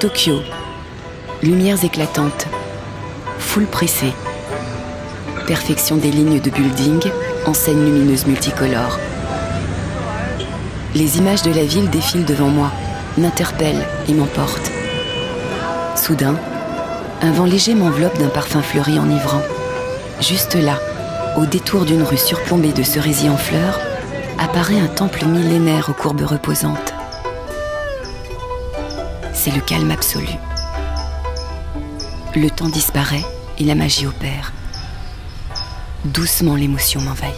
Tokyo, lumières éclatantes, foule pressée, perfection des lignes de building, enseignes lumineuses multicolores. Les images de la ville défilent devant moi, m'interpellent et m'emportent. Soudain, un vent léger m'enveloppe d'un parfum fleuri enivrant. Juste là, au détour d'une rue surplombée de cerisiers en fleurs, apparaît un temple millénaire aux courbes reposantes. C'est le calme absolu. Le temps disparaît et la magie opère. Doucement, l'émotion m'envahit.